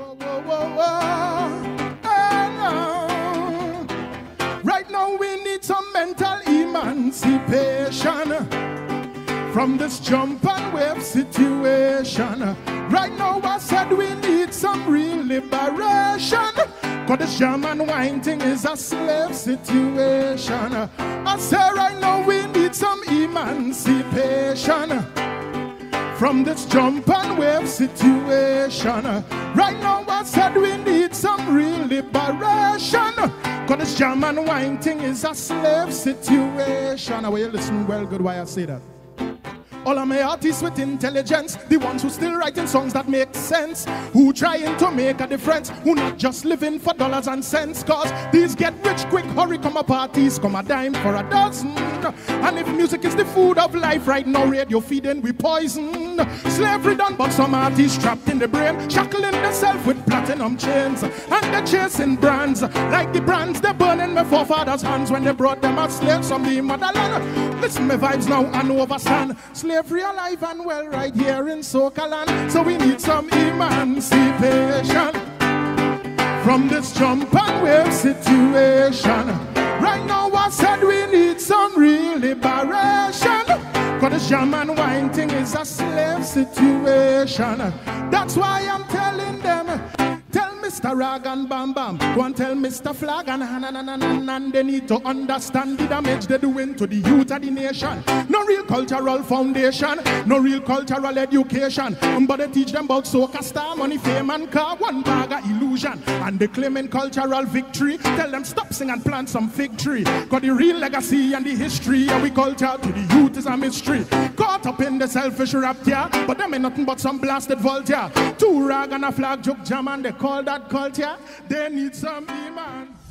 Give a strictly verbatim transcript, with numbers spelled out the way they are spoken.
Whoa, whoa, whoa, whoa. Oh, no. Right now we need some mental emancipation from this jump and wave situation. Right now I said we need some real liberation, 'cause this jam and wine thing is a slave situation. I say right now we need some emancipation from this jump and wave situation. Right now I said we need some real liberation, 'cause this jam and wine thing is a slave situation. Now will you listen well good why I say that? All of my artists with intelligence, the ones who still writing songs that make sense, who trying to make a difference, who not just living for dollars and cents, 'cause these get rich quick, hurry, come a parties, come a dime for a dozen. And if music is the food of life, right now radio feeding we poisoned. Slavery done, but some artists trapped in the brain, shackling themselves with platinum chains, and they're chasing brands like the brands they're burning my forefathers' hands when they brought them as slaves from the motherland. Listen my vibes now and overstand, slavery alive and well right here in Soca land. So we need some emancipation from this jump and wave situation. Right now I said we need some real liberation, 'cause this jam and wine thing is a slave situation. That's why I'm telling them, tell Mister Rag and Bam Bam, go and tell Mister Flag and Hanan, and they need to understand the damage they're doing to the youth of the nation. No real cultural foundation, no real cultural education, but they teach them about soca, star, money, fame and car, one bag of illusion, and they claiming cultural victory. Tell them stop sing and plant some fig tree, 'cause the real legacy and the history and we culture to the youth is a mystery. Caught up in the selfish rap, yeah, but them ain't nothing but some blasted Voltaire. Two Rag and a Flag joke jam and they call that culture. They need some emancipation.